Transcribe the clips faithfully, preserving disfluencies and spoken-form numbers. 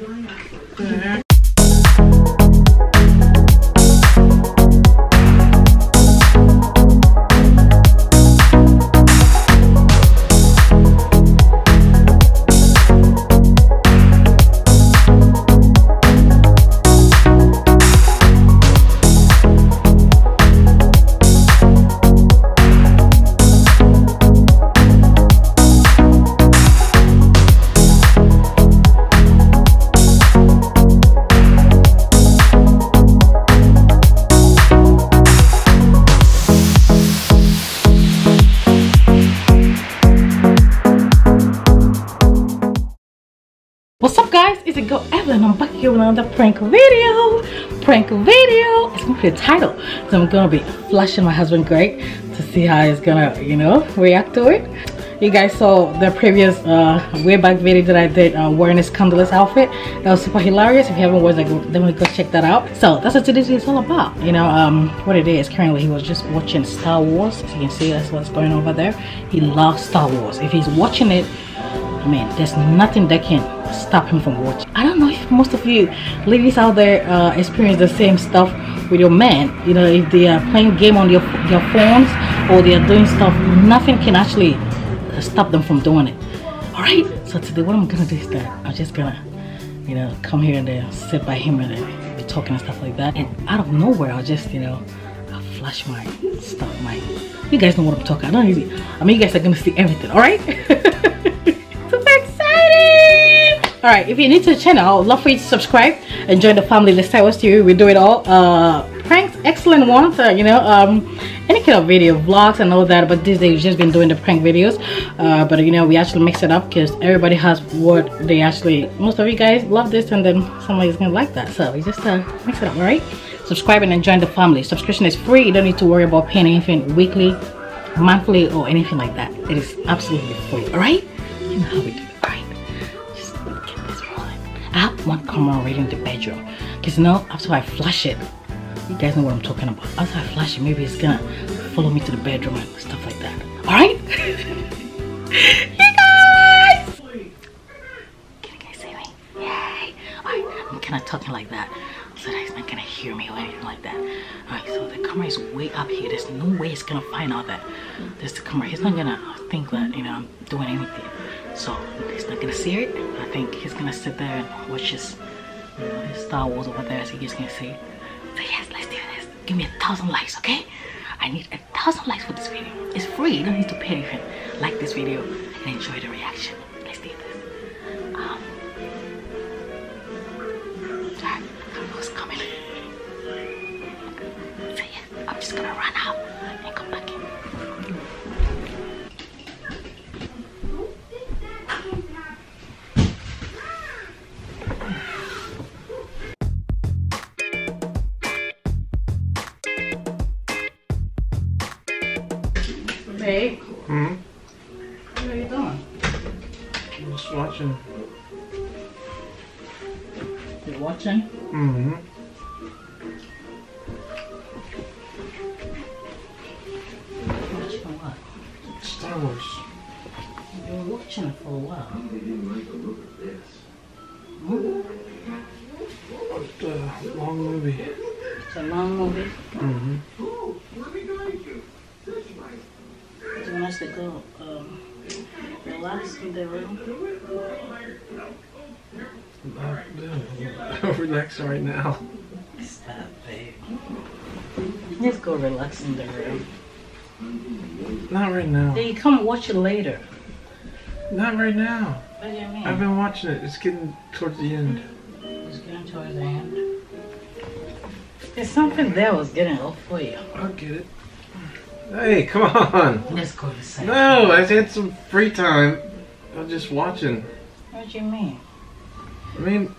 Yeah. What's up guys, it's a girl Evelyn. I'm back here with another prank video. Prank video. It's gonna be a title. So I'm gonna be flashing my husband Greg to see how he's gonna, you know, react to it. You guys saw the previous uh, way back video that I did uh, wearing this scandalous outfit. That was super hilarious. If you haven't watched it, like, definitely go check that out. So that's what today's video is all about. You know, um, what it is, currently he was just watching Star Wars. As you can see, that's what's going on over there. He loves Star Wars. If he's watching it, I mean, there's nothing that can stop him from watching. I don't know if most of you ladies out there uh, experience the same stuff with your man. You know, if they are playing game on their, their phones or they are doing stuff, nothing can actually stop them from doing it. Alright, so today what I'm gonna do is that I'm just gonna, you know, come here and then sit by him and then be talking and stuff like that. And out of nowhere, I'll just, you know, I'll flash my stuff, my... You guys know what I'm talking about. I don't really, I mean, you guys are gonna see everything, alright? Alright, if you're new to the channel, I would love for you to subscribe and join the family. Let's Star Wars T V. We do it all. Uh, pranks, excellent ones, uh, you know, um, any kind of video, vlogs and all that. But these days we've just been doing the prank videos. Uh, but you know, we actually mix it up because everybody has what they actually, most of you guys love this and then somebody's going to like that. So we just uh, mix it up, alright? Subscribe and then join the family. Subscription is free. You don't need to worry about paying anything weekly, monthly or anything like that. It is absolutely free, alright? You know how we do. I have one camera already in the bedroom because you know, after I flash it, you guys know what I'm talking about. After I flash it, maybe it's gonna follow me to the bedroom and stuff like that. Alright? You guys! Can you guys see me? Yay! Alright, I'm kind of talking like that so that he's not gonna hear me or anything like that. Alright, so the camera is way up here. There's no way he's gonna find out that there's the camera. He's not gonna think that, you know, I'm doing anything. So he's not gonna see it. I think he's gonna sit there and watch his, you know, his Star Wars over there, so you guys can see it. So yes, let's do this. Give me a thousand likes, okay? I need a thousand likes for this video. It's free. You don't need to pay anything. Like this video and enjoy the reaction. Let's do this. Um, I don't know who's coming. So yeah, I'm just gonna run out and come back in. Hey. Hmm? What are you doing? I'm just watching. You're watching? Mm-hmm. Watching for what? Star Wars. You've been watching it for a while. Hmm? It's a long movie. It's a long movie? Mm-hmm. To go um, relax in the room. I'll relax right now. Stop, babe. Just go relax in the room. Not right now. Then you come watch it later. Not right now. What do you mean? I've been watching it. It's getting towards the end. It's getting towards the end? There's something there was getting off for you. I'll get it. Hey, come on! Let's go to sleep. No, I had some free time. I was just watching. What do you mean? I mean,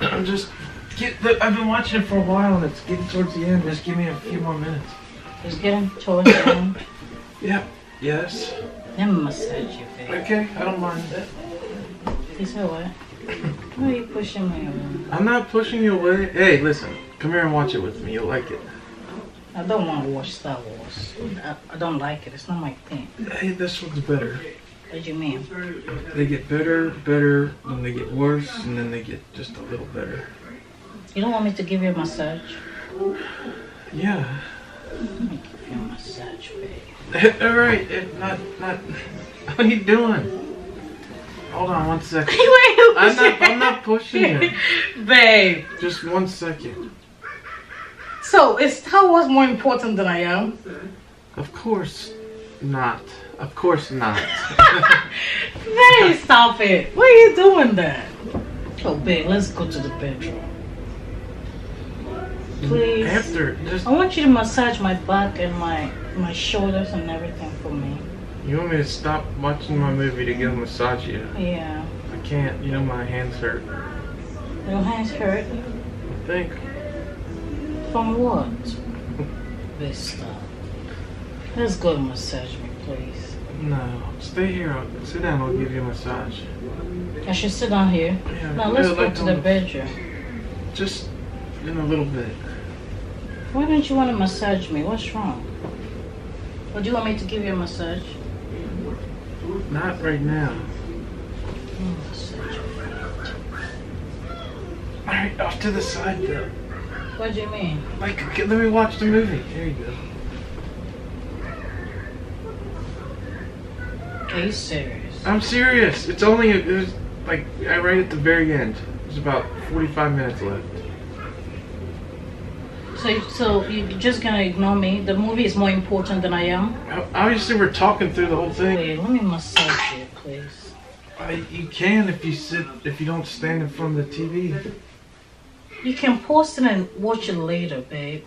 I'm just... Get the, I've been watching it for a while and it's getting towards the end. Just give me a few more minutes. It's getting towards the end? Yeah. Yes. Let me massage you, babe. Okay, I don't mind that. You said what? Why are you pushing me away? I'm not pushing you away. Hey, listen. Come here and watch it with me. You'll like it. I don't want to watch Star Wars. I, I don't like it. It's not my thing. Hey, this one's better. What do you mean? They get better, better, then they get worse, and then they get just a little better. You don't want me to give you a massage? Yeah. Let me give you a massage, babe. All right, it, not, not, what are you doing? Hold on one second. I'm, not, I'm not pushing you. Babe. Just one second. So, is Star Wars more important than I am? Of course not. Of course not. Babe, stop it. Why are you doing that? Oh, babe, let's go to the bedroom. Please. After, just... I want you to massage my back and my, my shoulders and everything for me. You want me to stop watching my movie to get a massage you? Yeah. I can't. You know my hands hurt. Your hands hurt? I think. From what? This stuff. Let's go to massage me, please. No. Stay here. I'll, sit down. I'll give you a massage. I should sit down here? Yeah, now let's go to the bedroom. Just in a little bit. Why don't you want to massage me? What's wrong? Or do you want me to give you a massage? Not right now. All right, off to the side though. What do you mean? Like, let me watch the movie. There you go. Are you serious? I'm serious. It's only it was like I right at the very end. There's about forty-five minutes left. So, so you're just gonna ignore me? The movie is more important than I am. I obviously we're talking through the whole thing. Wait, let me massage you, please. I, you can if you sit if you don't stand in front of the T V. You can post it and watch it later, babe.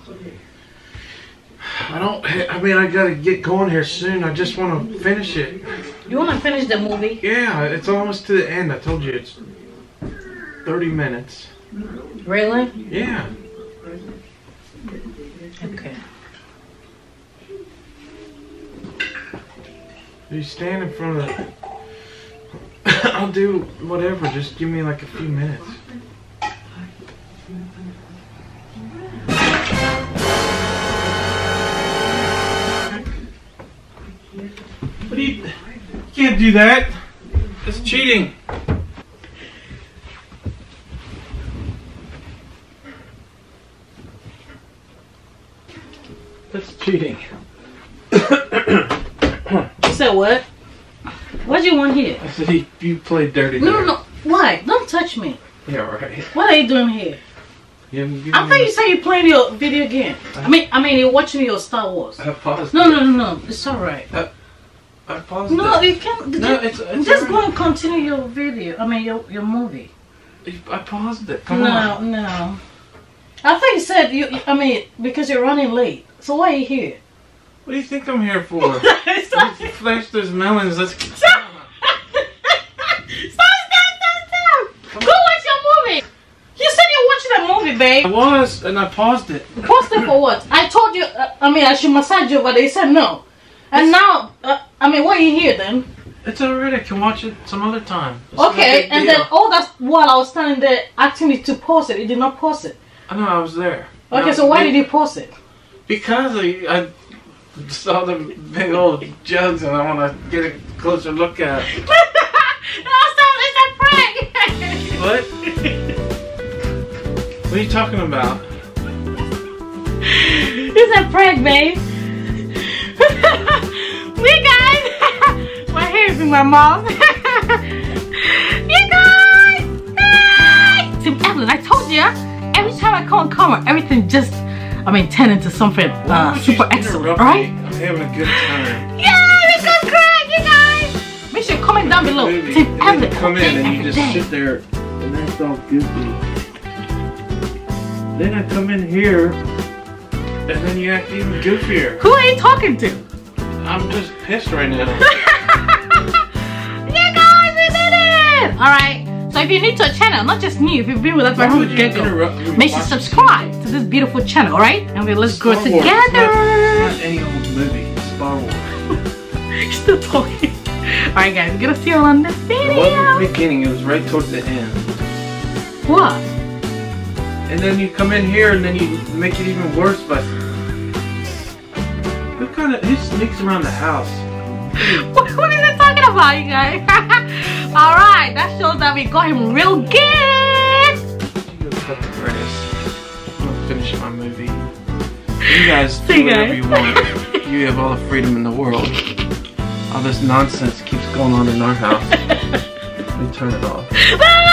I don't. I mean, I gotta get going here soon. I just want to finish it. You want to finish the movie? Yeah, it's almost to the end. I told you it's thirty minutes. Really? Yeah. Okay. You stand in front of the... I'll do whatever. Just give me like a few minutes. What do you... You can't do that. That's cheating. That's cheating. You said what? What do you want here? I said he, you played dirty. No, there. no, why? Don't touch me. Yeah, right. What are you doing here? You I thought you a... said you playing your video game. I, I mean, I mean, you're watching your Star Wars. I paused. No, no, no, no. It's all right. I, I paused. No, it. you can't. No, you, it's, it's just right. Go and continue your video. I mean, your your movie. I paused it. Come no, on. No, no. I thought you said you. I mean, because you're running late. So why are you here? What do you think I'm here for? Let's flash those melons. Let's. Stop! Stop! Stop! Stop! Go watch your movie. You said you're watching a movie, babe. I was, and I paused it. Paused it for what? I told you. Uh, I mean, I should massage you, but they said no. And it's, now, uh, I mean, why are you here then? It's alright. I can watch it some other time. It's okay, and then all that while I was standing there asking me to pause it, it did not pause it. I know I was there. Okay, was, so why they, did you pause it? Because I, I saw the big old jugs and I want to get a closer look at it. No, stop, it's a prank! What? What are you talking about? It's a prank, babe. We guys! My hair is in my mouth. You guys! Hey! See, Evelyn, I told you, every time I call and camera, everything just... I mean, turn into something uh, super excellent, right? I'm having a good time. Yeah, we got crack, you guys! Make sure you comment down below. Tip Evelyn. Come in and you just sit there, and that's all goofy. Then I come in here, and then you act even goofier. Who are you talking to? I'm just pissed right now. You guys, we did it! Alright. So if you're new to our channel, not just new, if you've been with us from the get-go, make sure you subscribe to this beautiful channel, alright? And we, let's grow together! It's not, it's not any old movie, it's Star Wars. You're still talking. Alright guys, we're gonna see you on this video! It wasn't the beginning, it was right towards the end. What? And then you come in here and then you make it even worse by... Who kind of... Who sneaks around the house? what, what is he talking about, you guys? Alright, that shows that we got him real good. I'm finishing my movie. You guys do whatever you want. You have all the freedom in the world. All this nonsense keeps going on in our house. We turn it off.